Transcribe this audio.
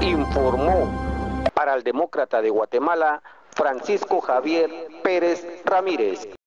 Informó para el Demócrata de Guatemala, Francisco Javier Pérez Ramírez.